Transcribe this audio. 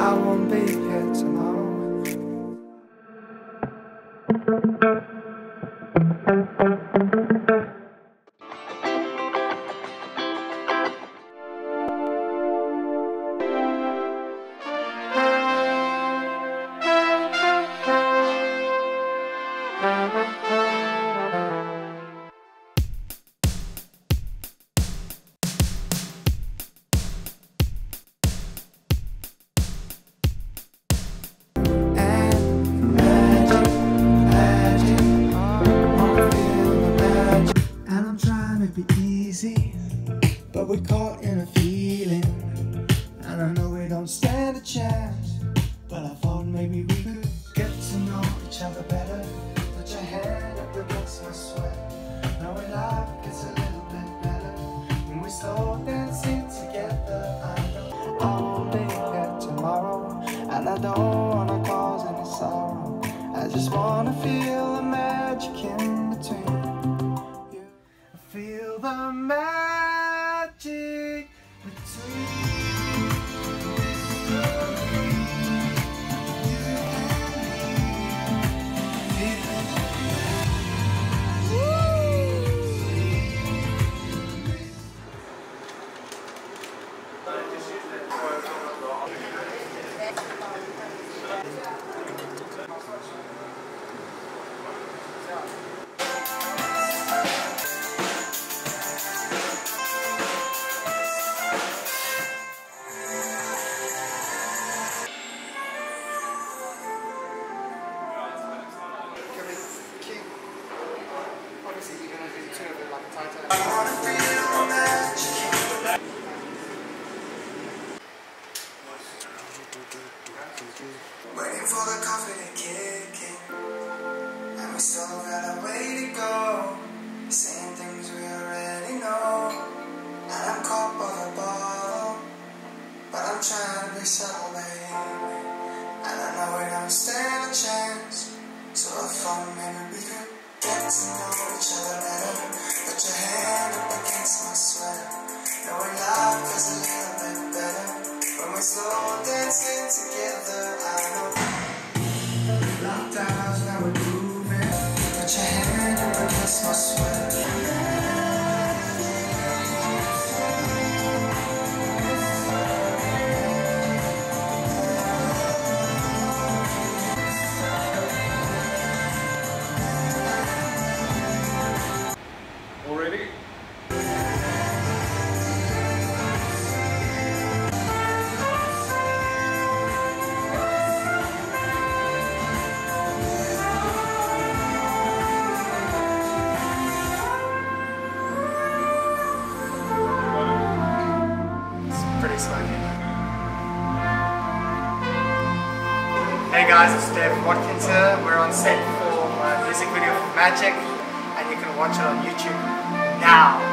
I won't be here tomorrow. But we're caught in a feeling, and I know we don't stand a chance. But I thought maybe we could get to know each other better. Put your hand up against my sweat. Now our life gets a little bit better when we slow dancing together. I know I won't be here tomorrow, and I don't wanna cause any sorrow. I just wanna feel the magic in between you. I feel the magic between this story, you and me. Waiting for the coffee to kick in, and we still got a way to go. Saying things we already know, and I'm caught by the bottle, but I'm trying to be subtle, baby, and I know we don't stand a chance. So I thought maybe we could get to know each other better. Put your hand up against my sweater. Now our life is a little bit better when we slow dancing together. I know lockdowns now we're moving. Put your hand up against my sweater. Hey guys, it's David Watkyns here. We're on set for my music video for Magic, and you can watch it on YouTube now.